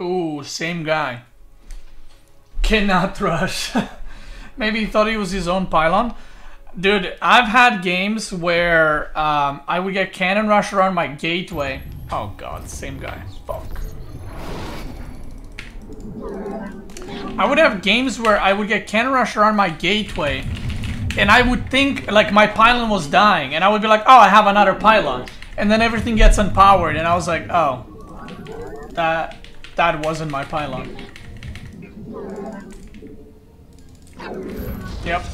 Oh, same guy. Cannot rush. Maybe he thought he was his own pylon. Dude, I've had games where I would get cannon rush around my gateway. Oh god, same guy. Fuck. I would have games where I would get cannon rush around my gateway, and I would think, like, my pylon was dying, and I would be like, oh, I have another pylon. And then everything gets unpowered, and I was like, oh, that wasn't my pylon. Yep.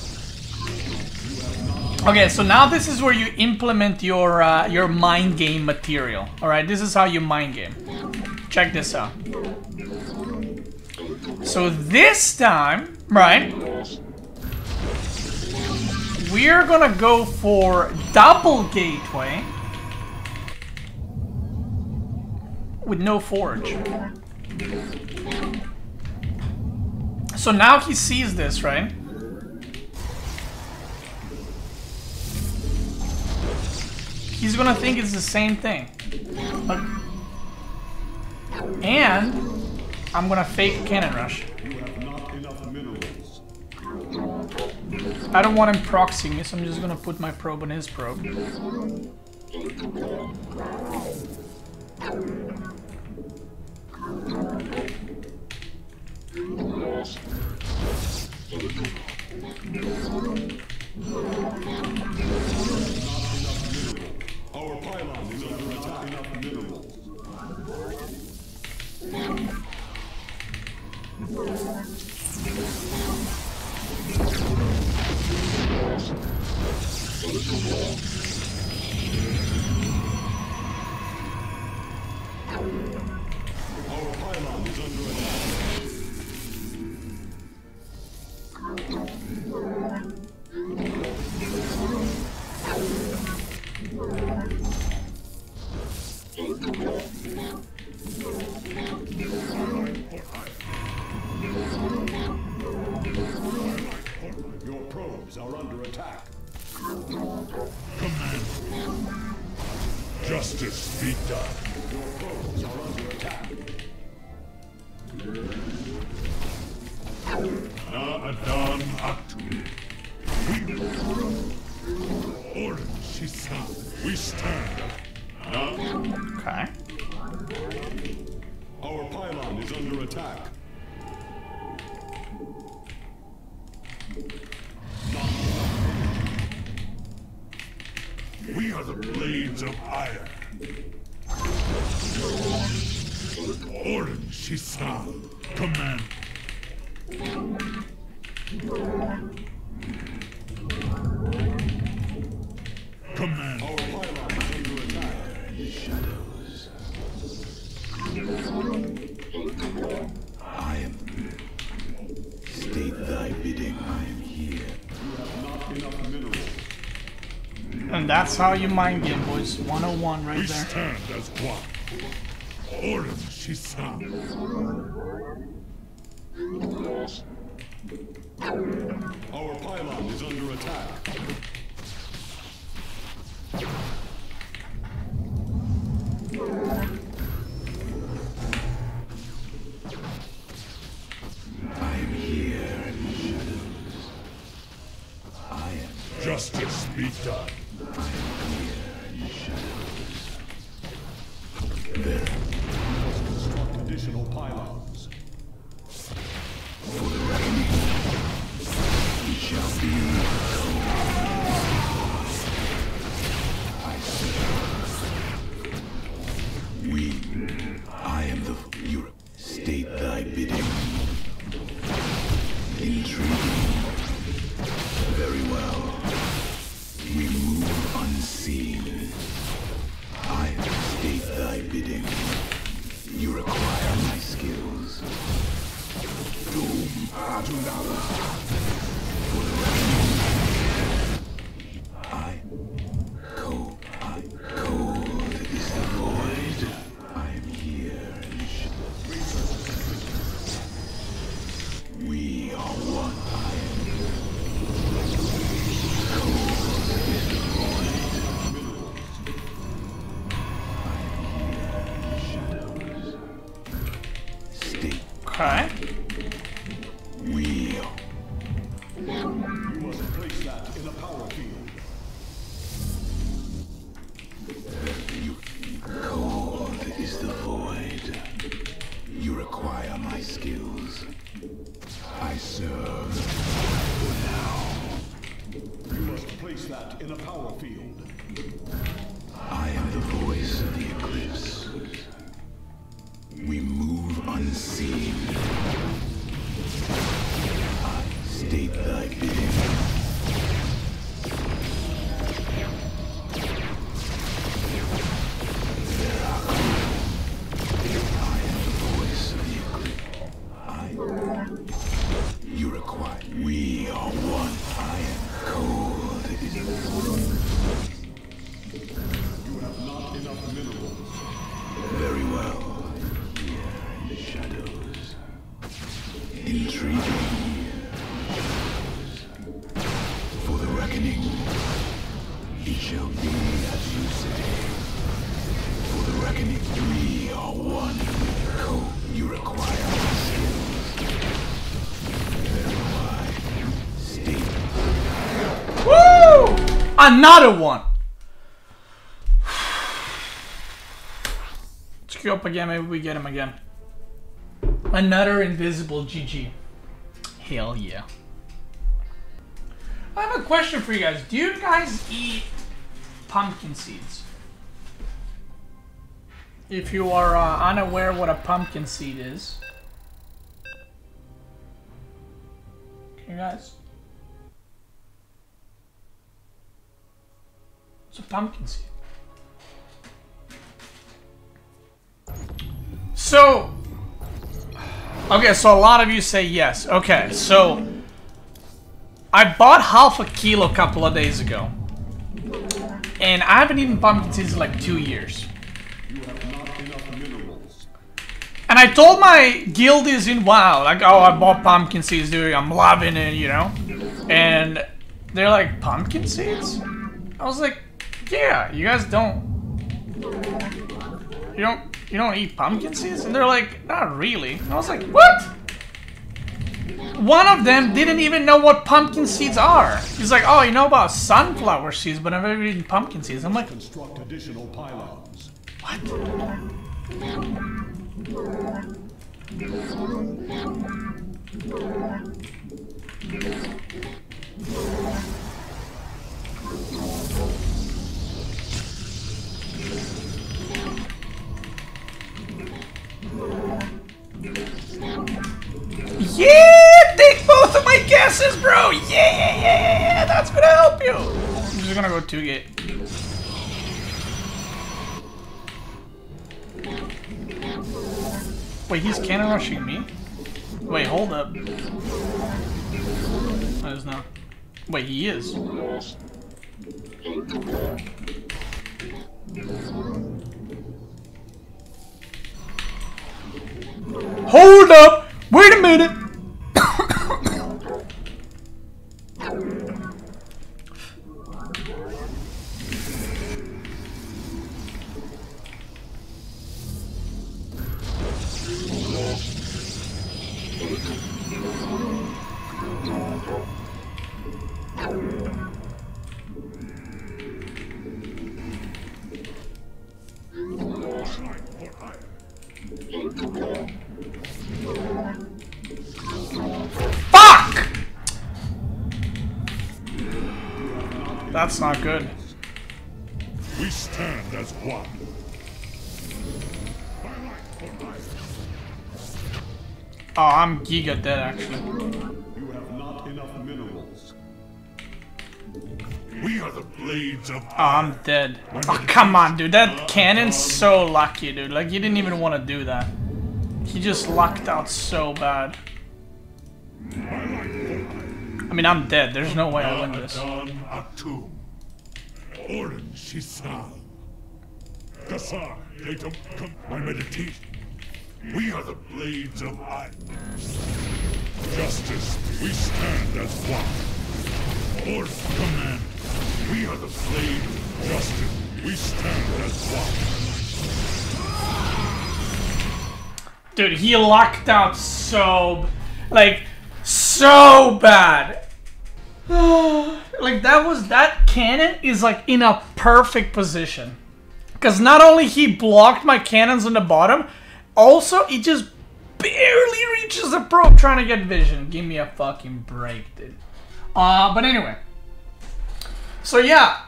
Okay, so now this is where you implement your mind game material. Alright, this is how you mind game. Check this out. So this time, right, we're gonna go for double gateway with no forge. So now he sees this, right? He's gonna think it's the same thing. Look. And I'm gonna fake cannon rush. I don't want him proxying me, so I'm just gonna put my probe on his probe. Our pylon is under attack. Enough minerals. Our pylon is under attack. Your probes are under attack. Command. Justice be done. Your probes are under attack. Na Adam Aktu. Orange Shisan. We stand. Okay. Our pylon is under attack. We are the blades of iron. Orin Shisan, command. Command. Our pylon is under attack. Shadows. I am good. State thy bidding, I am here. You have not enough minerals. And that's how you mind game, boys. 101 right there. We stand as one. Orin Shisan. Our pylon is under attack. I am here in the shadows. I am. Justice be done. Okay. Wheel. You must place that in the power field. Cold is the void. You require my skills. I serve for now. You must place that in a power field. I am the voice of the eclipse. We move unseen. I state thy bidding. Another one! Let's queue up again, maybe we get him again. Another invisible GG. Hell yeah. I have a question for you guys. Do you guys eat pumpkin seeds? If you are unaware what a pumpkin seed is. You guys? A pumpkin seed. So, okay, so a lot of you say yes. Okay, so I bought half a kilo a couple of days ago, and I haven't eaten pumpkin seeds in like 2 years. You have not enough minerals. And I told my guildies in WoW, like, oh, I bought pumpkin seeds, dude. I'm loving it, you know. And they're like, pumpkin seeds? I was like, yeah, you guys don't eat pumpkin seeds? And they're like, not really. And I was like, what? One of them didn't even know what pumpkin seeds are. He's like, oh, you know about sunflower seeds, but I've never eaten pumpkin seeds. I'm like, construct additional pylons. What? Yeah! Take both of my guesses, bro! Yeah! That's gonna help you! I'm just gonna go 2-gate. Wait, he's cannon rushing me? Wait, hold up. No, he's not. Wait, he is. Hold up! Wait a minute! That's not good. We stand as one. Oh, I'm giga dead actually. You have not enough minerals. We are the blades of. Oh, I'm dead. Oh, come on, dude. That cannon's so lucky, dude. Like, he didn't even want to do that. He just lucked out so bad. I mean, I'm dead. There's no way I win this. My meditation. We are the blades of iron. Justice, we stand as one. Order, command. We are the blade of justice. We stand as one. Dude, he locked out so... like, so bad. Like, that cannon is, like, in a perfect position. Because not only he blocked my cannons on the bottom, also it just barely reaches the probe trying to get vision. Give me a fucking break, dude. But anyway. So, yeah.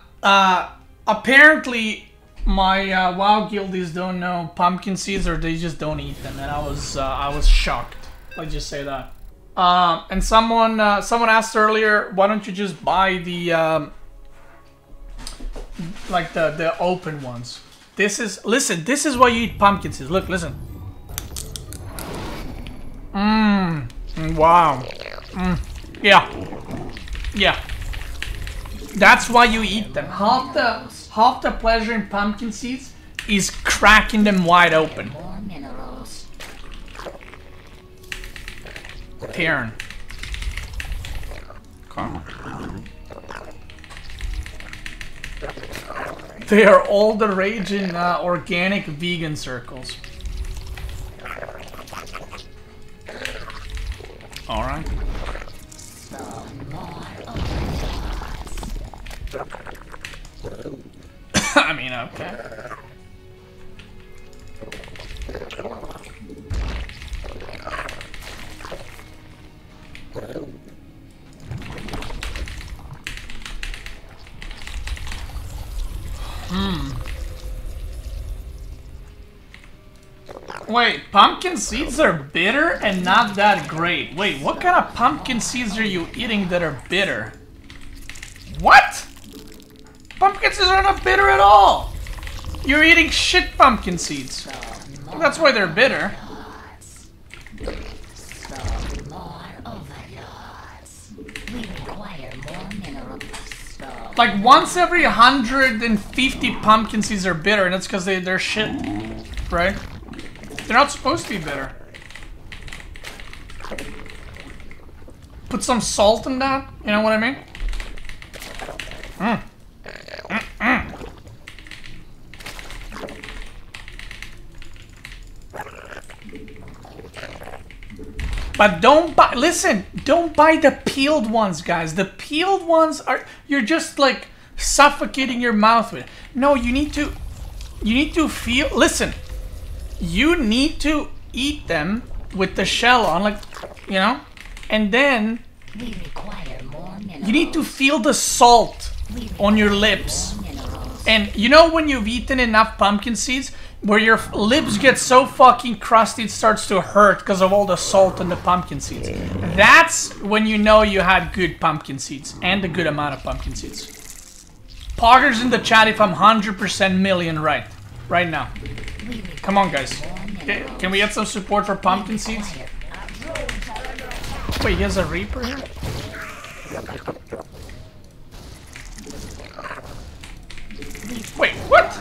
Apparently... my WoW guildies don't know pumpkin seeds, or they just don't eat them, and I was shocked. Let's just say that. And someone asked earlier, why don't you just buy the like the open ones? This is, listen, this is why you eat pumpkin seeds. Look, listen. Wow. Yeah. Yeah. That's why you eat them. Half the pleasure in pumpkin seeds is cracking them wide open. More minerals. Terran. Come on. They are all the rage in organic vegan circles. All right. I mean, okay. Wait, pumpkin seeds are bitter and not that great. Wait, what kind of pumpkin seeds are you eating that are bitter? What? Pumpkin seeds are not bitter at all! You're eating shit pumpkin seeds. That's why they're bitter. Like once every 150 pumpkin seeds are bitter, and it's because they're shit. Right? They're not supposed to be bitter. Put some salt in that, you know what I mean? Mmm. But don't buy, listen, don't buy the peeled ones, guys. The peeled ones are, you're just like suffocating your mouth with. No, you need to feel, listen, you need to eat them with the shell on, like, you know, and then we require more minerals. You need to feel the salt on your lips. And you know when you've eaten enough pumpkin seeds, where your lips get so fucking crusty it starts to hurt because of all the salt and the pumpkin seeds. That's when you know you had good pumpkin seeds and a good amount of pumpkin seeds. Poggers in the chat if I'm 100% million right now. Come on, guys. Can we get some support for pumpkin seeds? Wait, he has a Reaper here? Wait, what?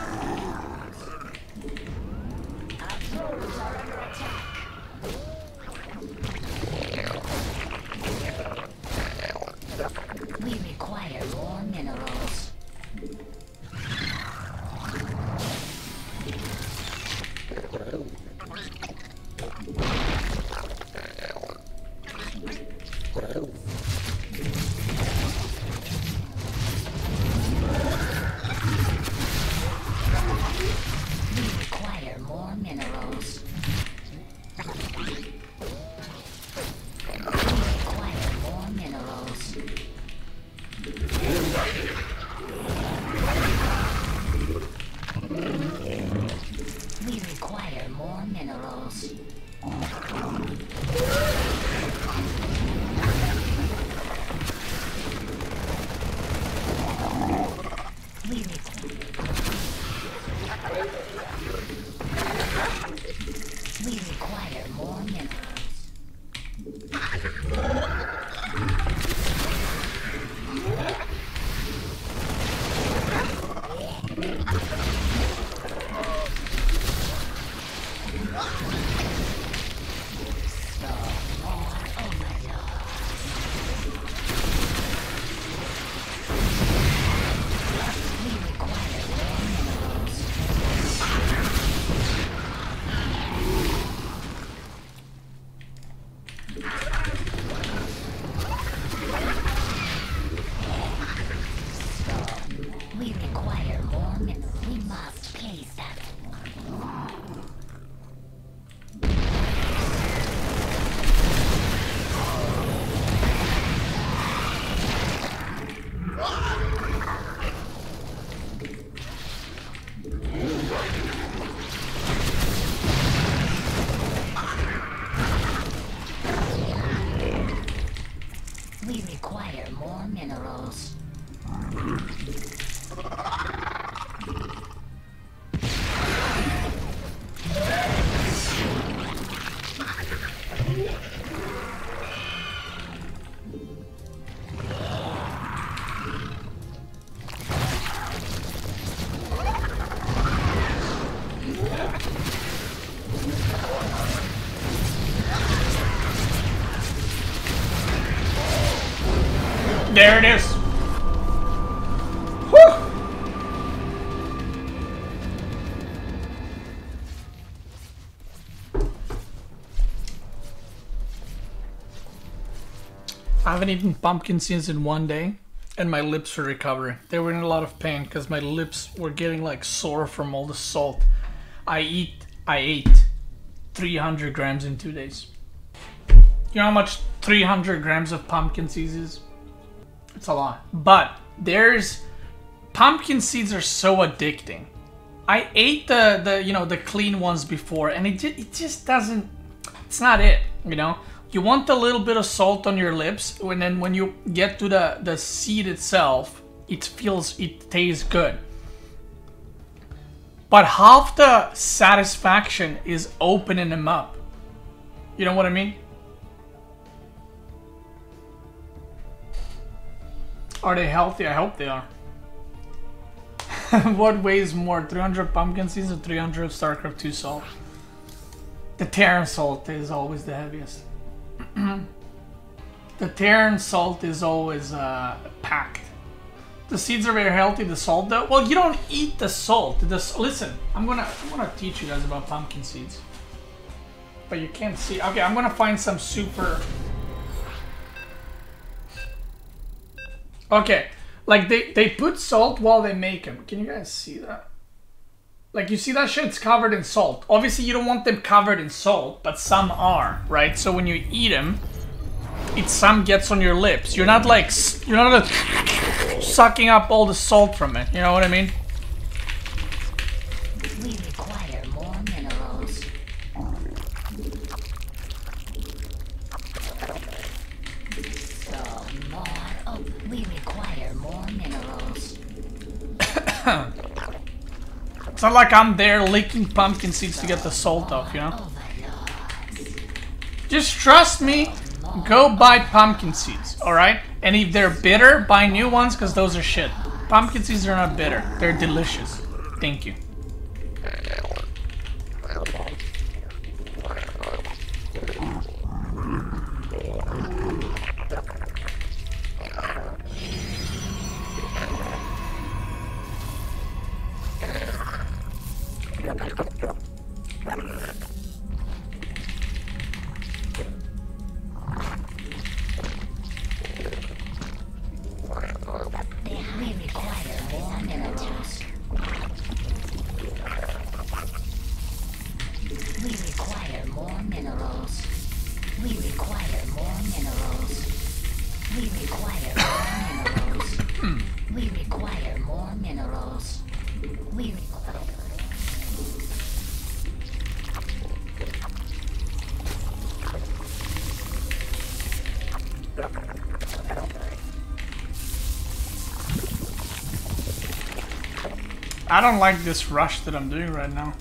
We require more minerals. There it is. Whew. I haven't eaten pumpkin since in one day, and my lips were recovering. They were in a lot of pain because my lips were getting like sore from all the salt. I ate 300 grams in 2 days. You know how much 300 grams of pumpkin seeds is? It's a lot. But there's pumpkin seeds are so addicting. I ate the clean ones before, and it just doesn't. It's not it, you know. You want a little bit of salt on your lips, and then when you get to the seed itself, it tastes good. But half the satisfaction is opening them up. You know what I mean? Are they healthy? I hope they are. What weighs more, 300 pumpkin seeds or 300 of StarCraft 2 salt? The Terran salt is always the heaviest. The Terran salt is always packed. The seeds are very healthy. The salt, though, well, you don't eat the salt. Listen, I'm gonna teach you guys about pumpkin seeds, but you can't see. Okay, I'm gonna find some super. Okay, like they put salt while they make them. Can you guys see that? Like, you see that shit's covered in salt. Obviously, you don't want them covered in salt, but some are, right? So when you eat them, some gets on your lips. You're not sucking up all the salt from it. You know what I mean? We require more minerals. It's not like I'm there licking pumpkin seeds to get the salt off, you know? Just trust me, go buy pumpkin seeds, alright? And if they're bitter, buy new ones, because those are shit. Pumpkin seeds are not bitter, they're delicious. Thank you. I don't like this rush that I'm doing right now.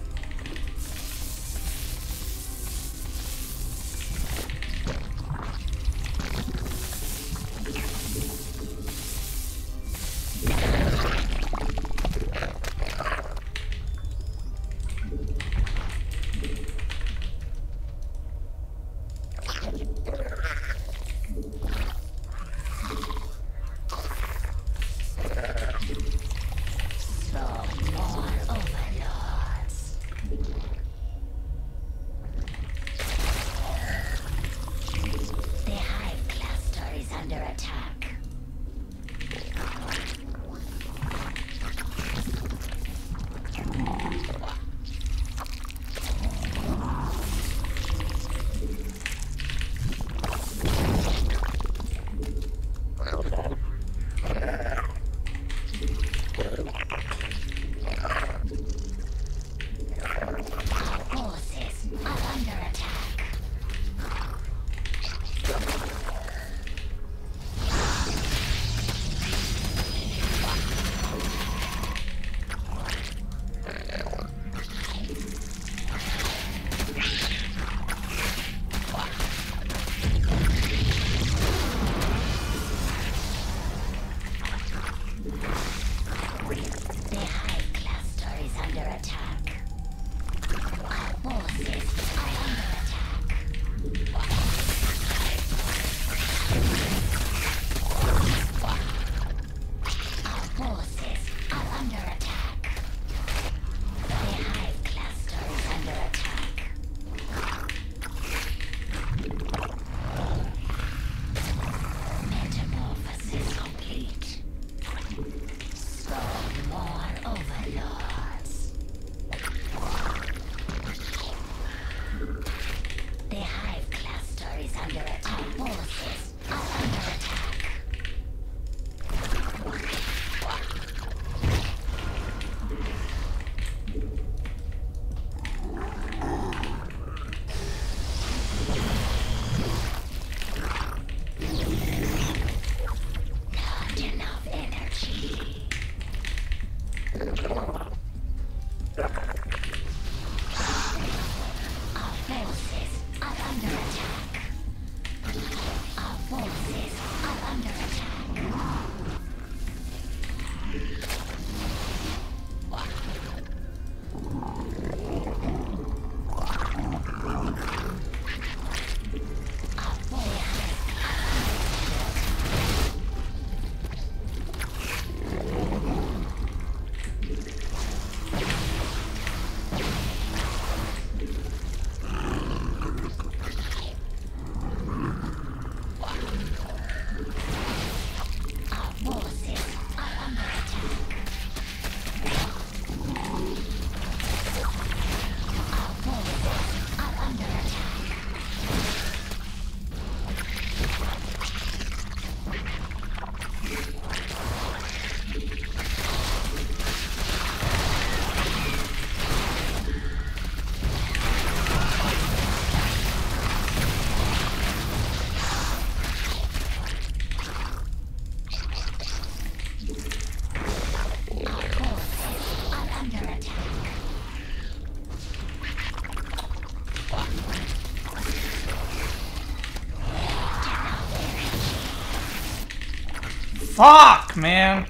Fuck, man!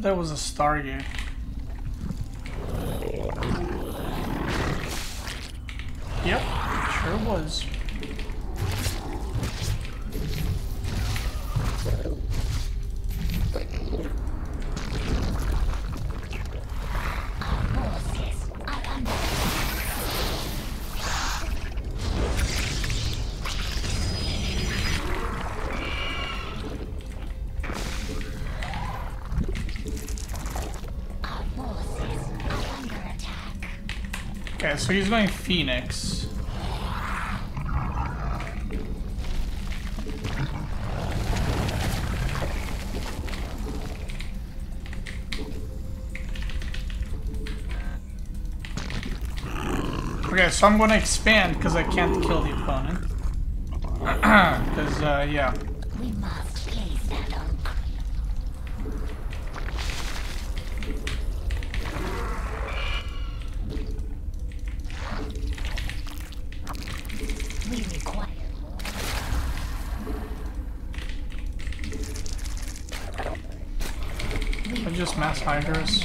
That was a Stargate. Yep, sure was. So he's going Phoenix. Okay, so I'm going to expand because I can't kill the opponent. Because, yeah. Mass hydras.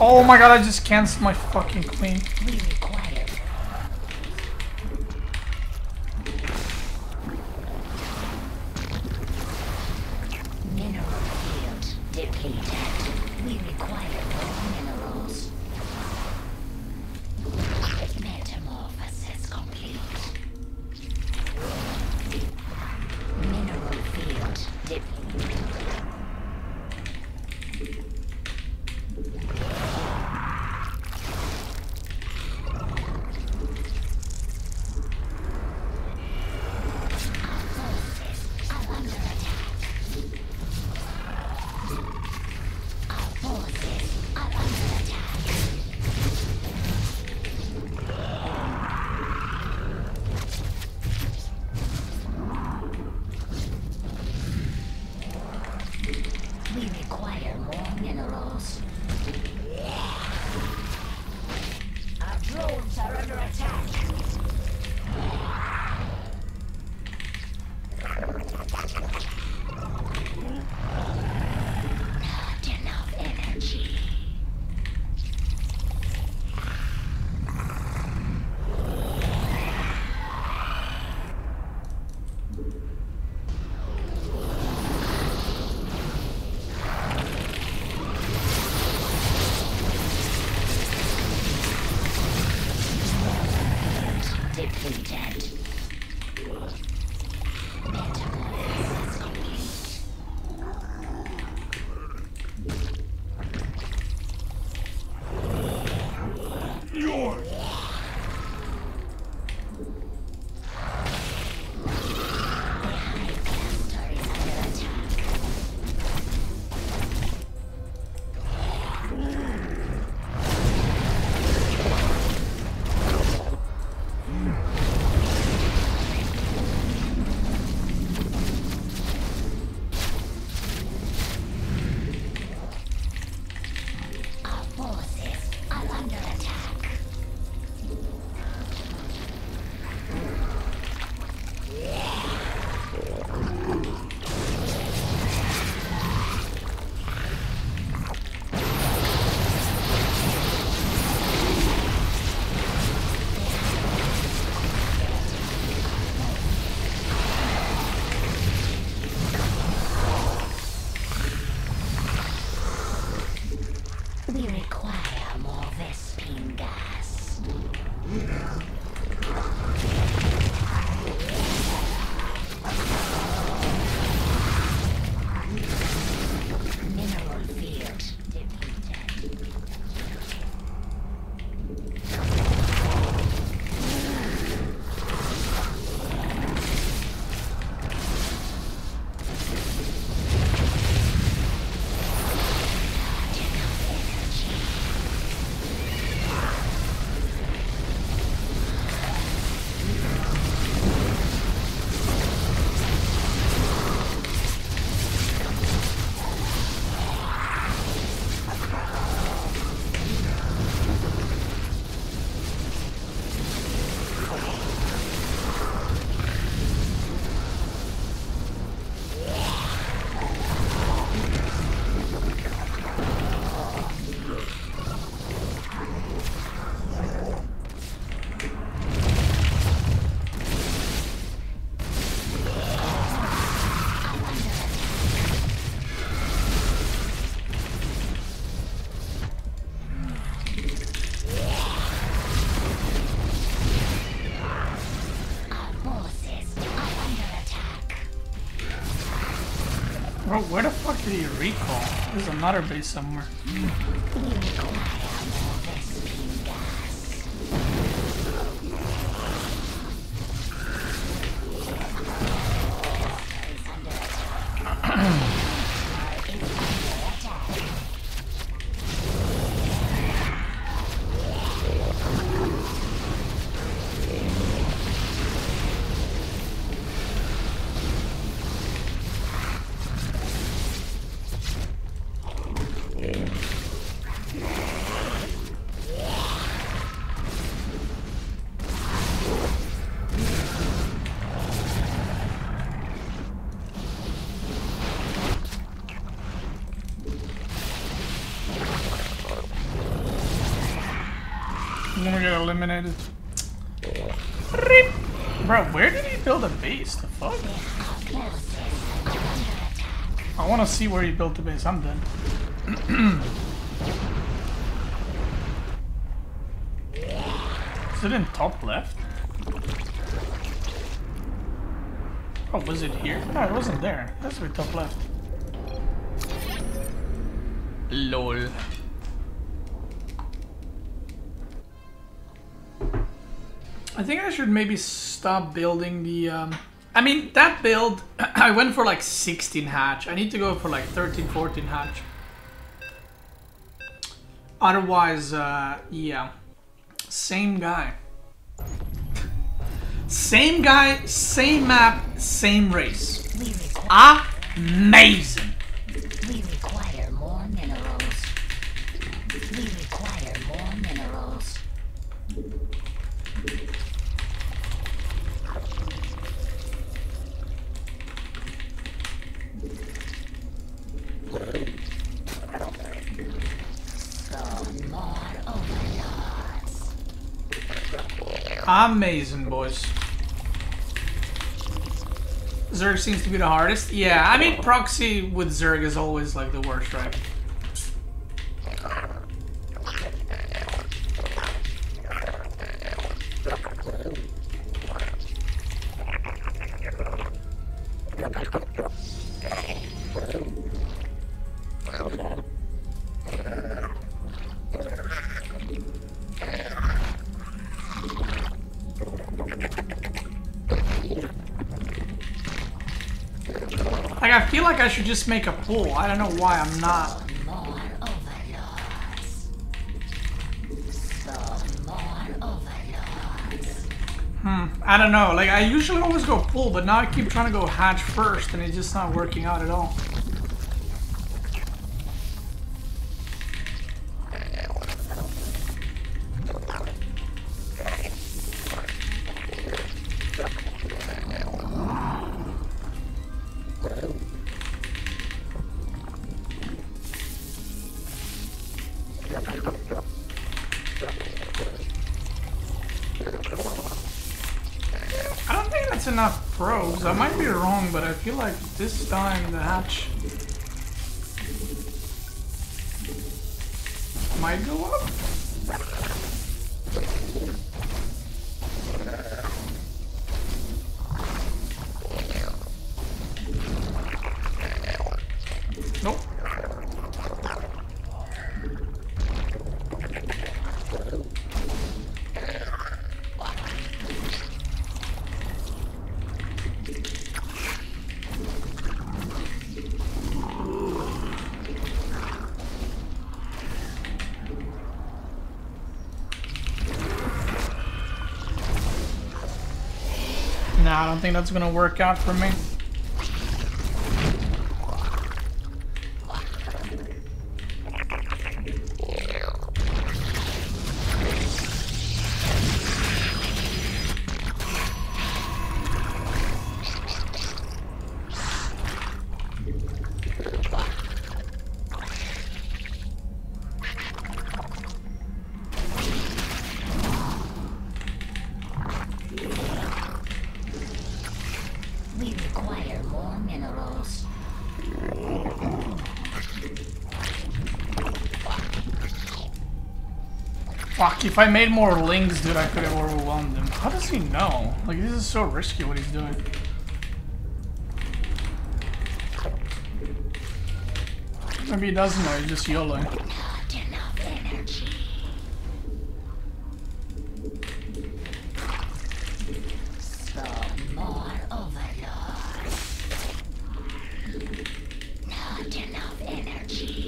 Oh my god, I just canceled my fucking queen. Bro, where the fuck did he recall? There's another base somewhere. Eliminated. Bro, where did he build a base? The fuck? I want to see where he built the base. I'm done. Is it in top left? Oh, was it here? No, it wasn't there. That's where top left. LOL. I think I should maybe stop building the, I mean, that build, I went for like 16 hatch. I need to go for like 13, 14 hatch. Otherwise, yeah. Same guy. Same guy, same map, same race. Amazing. We require more minerals. We require more minerals. Amazing, boys. Zerg seems to be the hardest. Yeah, I mean, proxy with Zerg is always like the worst, right? Like, I feel like I should just make a pool. I don't know why I'm not. I don't know. Like, I usually always go pool, but now I keep trying to go hatch first, and it's just not working out at all. Enough probes. I might be wrong, but I feel like this time the hatch might go up. Nah, I don't think that's gonna work out for me. Fuck, if I made more links, dude, I could have overwhelmed him. How does he know? Like, this is so risky what he's doing. Maybe he doesn't know, he's just YOLOing. Not enough energy. So more overlord. Not enough energy.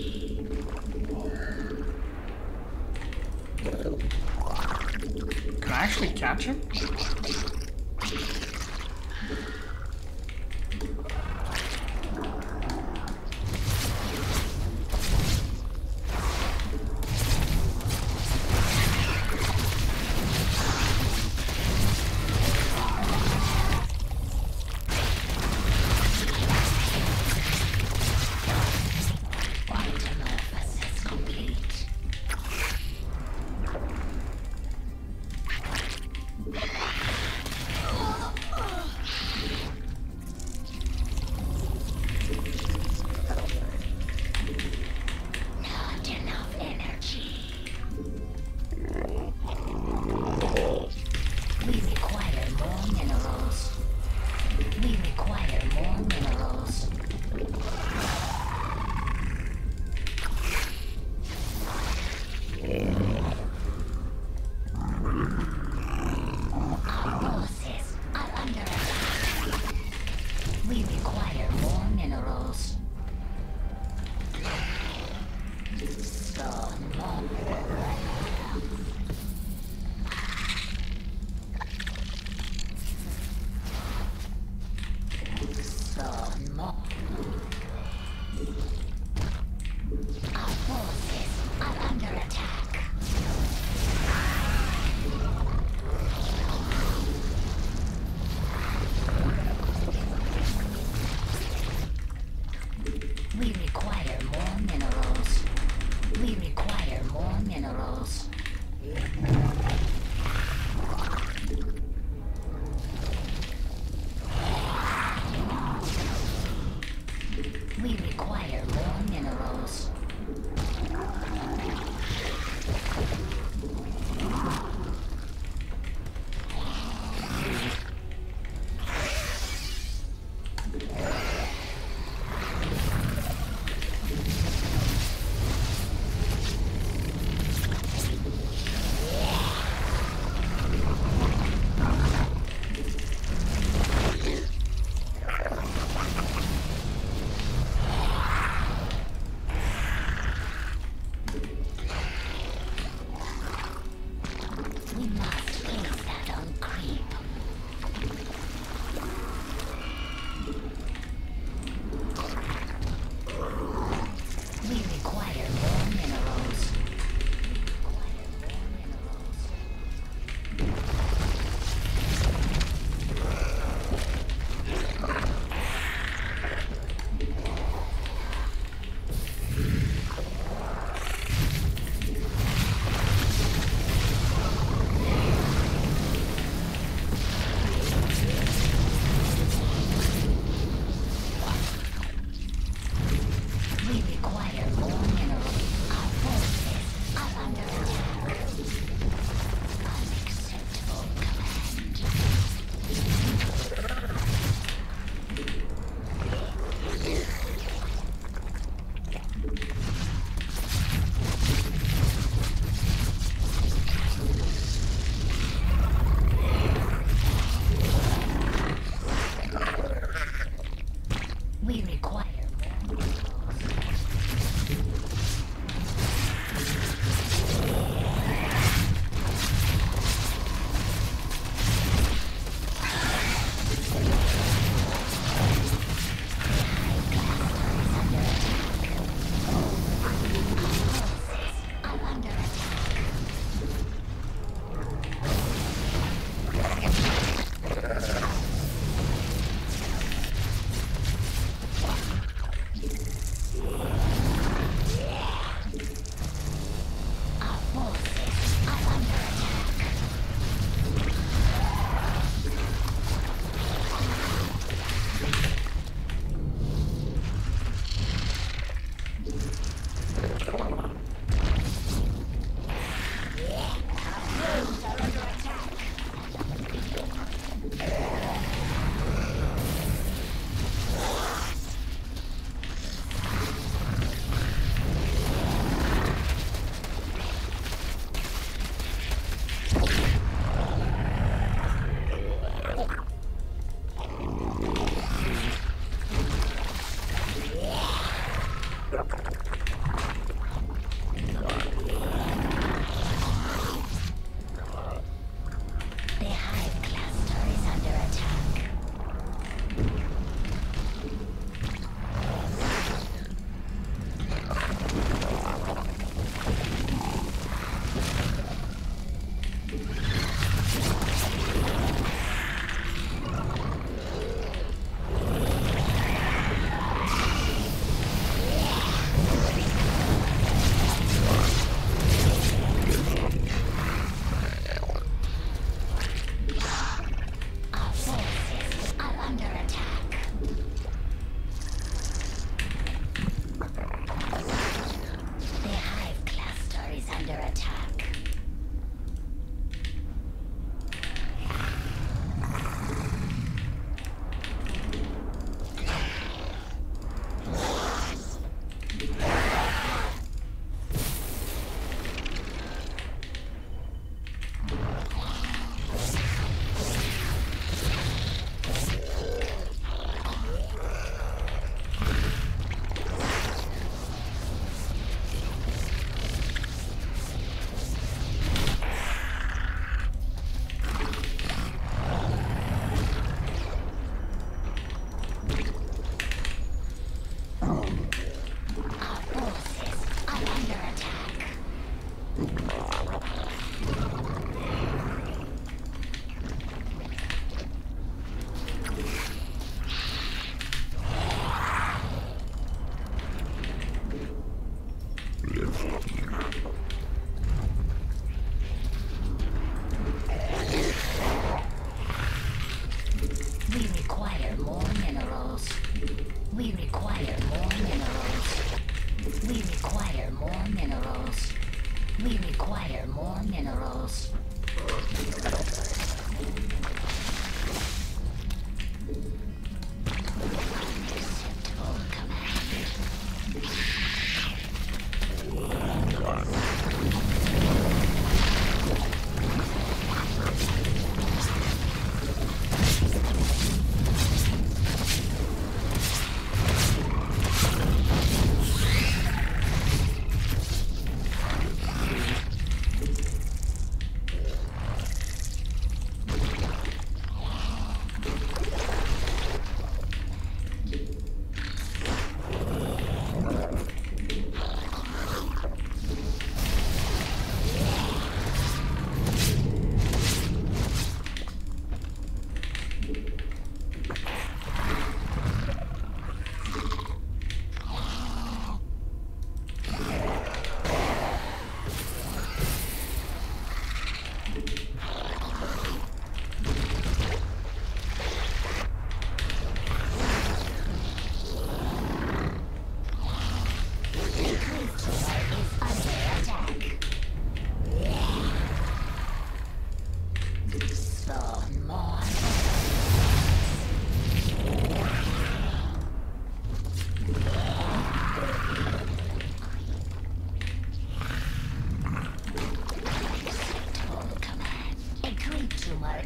Can I actually catch him?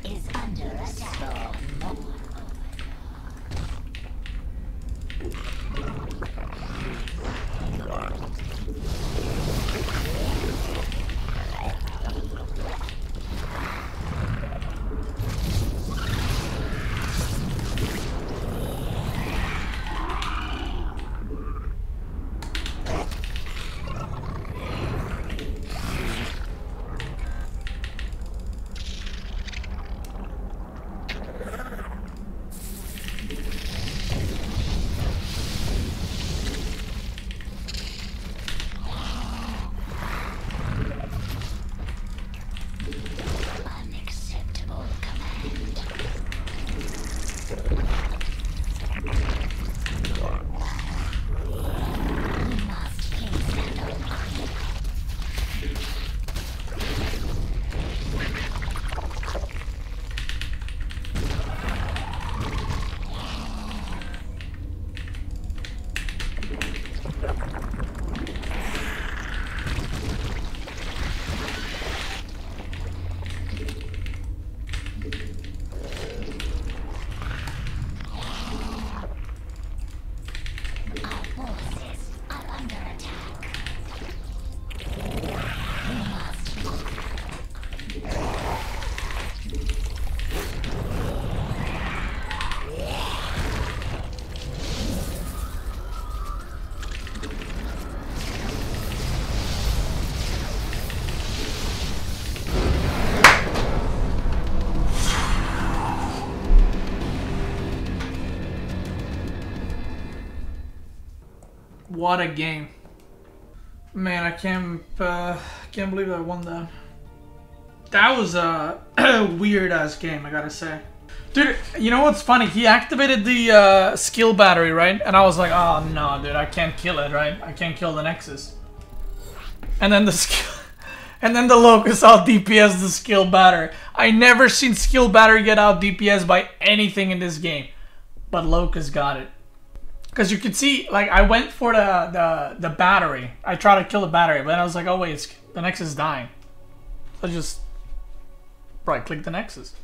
tower is under attack. What a game. Man, I can't believe I won that. That was a weird-ass game, I gotta say. Dude, you know what's funny? He activated the skill battery, right? And I was like, oh, no, dude, I can't kill it, right? I can't kill the Nexus. And then the skill... and then the Locust out DPS the skill battery. I never seen skill battery get out DPS by anything in this game. But Locust got it. Because you could see, like, I went for the battery. I tried to kill the battery, but then I was like, oh wait, it's, the Nexus is dying. So I just right-clicked the Nexus.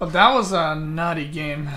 But that was a nutty game.